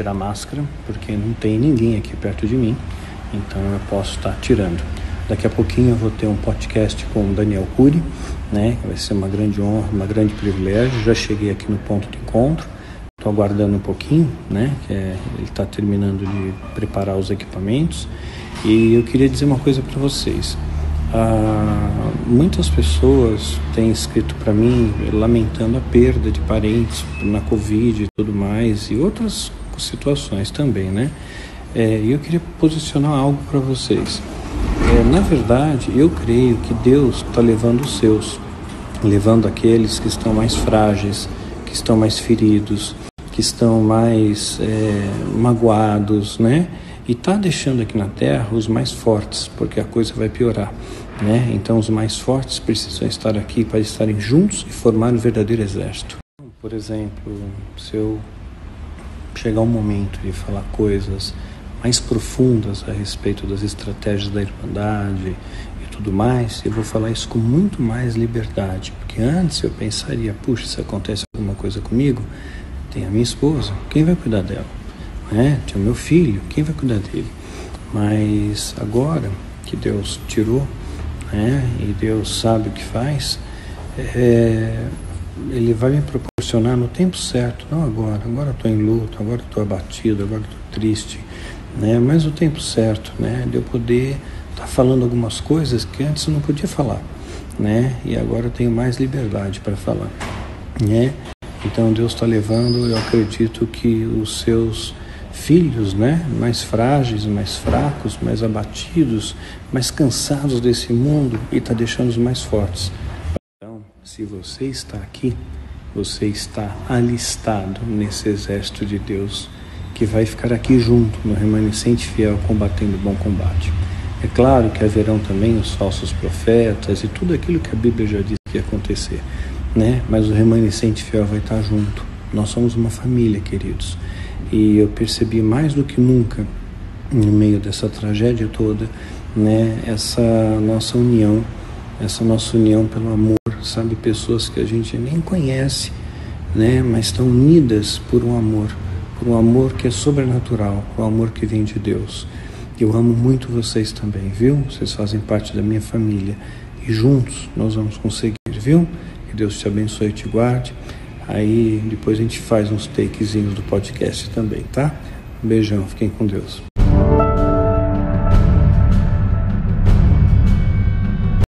tirar a máscara, porque não tem ninguém aqui perto de mim, então eu posso estar tirando. Daqui a pouquinho eu vou ter um podcast com o Daniel Cury, né? Vai ser uma grande honra, um grande privilégio. Já cheguei aqui no ponto de encontro, estou aguardando um pouquinho, né? Ele está terminando de preparar os equipamentos. E eu queria dizer uma coisa para vocês. Muitas pessoas têm escrito para mim lamentando a perda de parentes na Covid e tudo mais, e outras situações também, né? E eu queria posicionar algo para vocês. Na verdade, eu creio que Deus está levando os seus, levando aqueles que estão mais frágeis, que estão mais feridos, que estão mais magoados, né? E está deixando aqui na terra os mais fortes, porque a coisa vai piorar, né? Então os mais fortes precisam estar aqui para estarem juntos e formar um verdadeiro exército. Por exemplo, se eu chegar um momento de falar coisas mais profundas a respeito das estratégias da Irmandade e tudo mais, eu vou falar isso com muito mais liberdade, porque antes eu pensaria, puxa, se acontece alguma coisa comigo, tem a minha esposa, quem vai cuidar dela? Tinha o meu filho, quem vai cuidar dele? Mas agora que Deus tirou, né, e Deus sabe o que faz, Ele vai me proporcionar no tempo certo, não agora, agora estou em luto, agora estou abatido, agora estou triste, né, mas o tempo certo, né, de eu poder estar falando algumas coisas que antes eu não podia falar, né, e agora eu tenho mais liberdade para falar, né? Então Deus está levando, eu acredito que os seus filhos, né, mais frágeis, mais fracos, mais abatidos, mais cansados desse mundo, e está deixando os mais fortes. Então, se você está aqui, você está alistado nesse exército de Deus que vai ficar aqui junto, no remanescente fiel, combatendo o bom combate. É claro que haverão também os falsos profetas e tudo aquilo que a Bíblia já disse que ia acontecer, né? Mas o remanescente fiel vai estar junto. Nós somos uma família, queridos. E eu percebi mais do que nunca, no meio dessa tragédia toda, né, essa nossa união pelo amor, sabe? Pessoas que a gente nem conhece, né, mas estão unidas por um amor que é sobrenatural, por um amor que vem de Deus. Eu amo muito vocês também, viu? Vocês fazem parte da minha família e juntos nós vamos conseguir, viu? Que Deus te abençoe e te guarde. Aí depois a gente faz uns takezinhos do podcast também, tá? Um beijão, fiquem com Deus.